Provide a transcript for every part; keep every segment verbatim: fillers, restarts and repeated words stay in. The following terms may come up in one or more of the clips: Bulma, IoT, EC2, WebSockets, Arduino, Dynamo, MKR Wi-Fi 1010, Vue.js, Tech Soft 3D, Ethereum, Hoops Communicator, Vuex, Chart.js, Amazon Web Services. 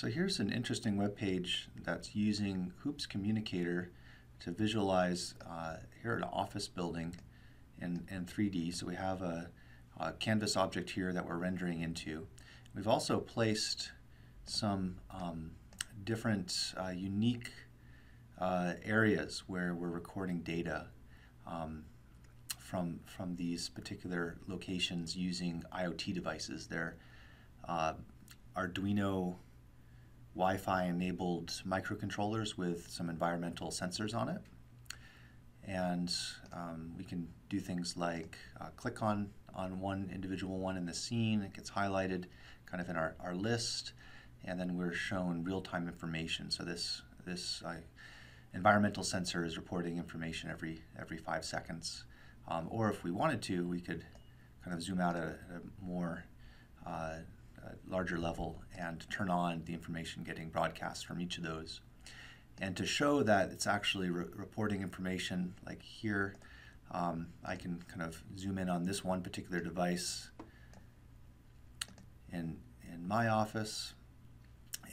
So here's an interesting web page that's using Hoops Communicator to visualize uh, here an office building in, in three D. So we have a, a canvas object here that we're rendering into. We've also placed some um, different uh, unique uh, areas where we're recording data um, from, from these particular locations using IoT devices. They're uh, Arduino Wi-Fi enabled microcontrollers with some environmental sensors on it. And um, we can do things like uh, click on, on one individual one in the scene. It gets highlighted kind of in our, our list. And then we're shown real-time information. So this, this uh, environmental sensor is reporting information every, every five seconds. Um, or if we wanted to, we could kind of zoom out at a, at a more uh, larger level and turn on the information getting broadcast from each of those. And to show that it's actually re reporting information, like here, um, I can kind of zoom in on this one particular device in, in my office,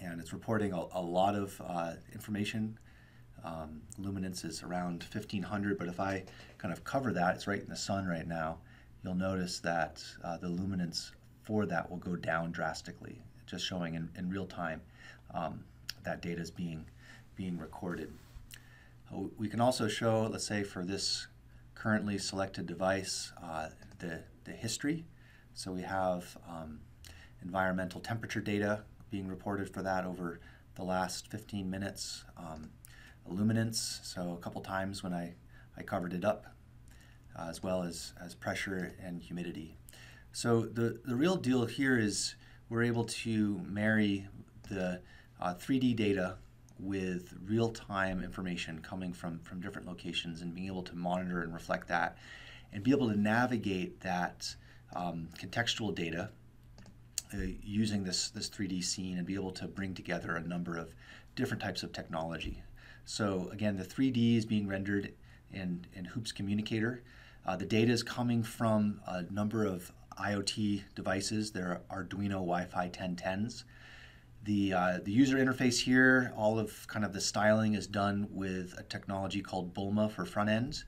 and it's reporting a, a lot of uh, information. Um, luminance is around fifteen hundred, but if I kind of cover that, it's right in the sun right now, you'll notice that uh, the luminance for that will go down drastically, just showing in, in real time um, that data is being, being recorded. Uh, we can also show, let's say for this currently selected device, uh, the, the history. So we have um, environmental temperature data being reported for that over the last fifteen minutes. Um, luminance, so a couple times when I, I covered it up, uh, as well as, as pressure and humidity. So the, the real deal here is we're able to marry the uh, three D data with real-time information coming from, from different locations and being able to monitor and reflect that and be able to navigate that um, contextual data uh, using this, this three D scene and be able to bring together a number of different types of technology. So again, the three D is being rendered in, in Hoops Communicator. Uh, the data is coming from a number of IoT devices. They're Arduino Wi-Fi ten tens. The, uh, the user interface here, all of kind of the styling is done with a technology called Bulma for front end.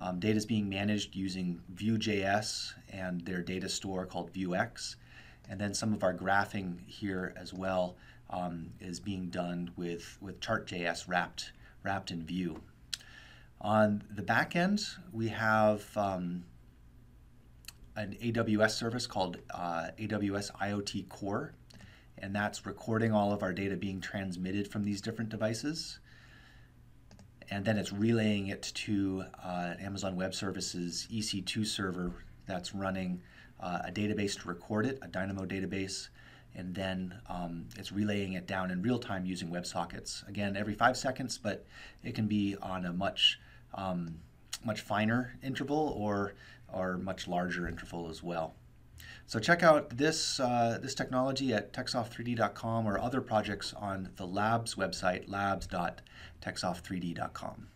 Um, data is being managed using Vue.js and their data store called Vuex. And then some of our graphing here as well um, is being done with, with Chart.js wrapped, wrapped in Vue. On the back end, we have um, an A W S service called uh, A W S IoT Core, and that's recording all of our data being transmitted from these different devices, and then it's relaying it to uh, Amazon Web Services E C two server that's running uh, a database to record it, a Dynamo database, and then um, it's relaying it down in real time using WebSockets. Again, every five seconds, but it can be on a much um, much finer interval or or much larger interval as well. So check out this, uh, this technology at tech soft three d dot com or other projects on the Labs website, labs dot tech soft three d dot com.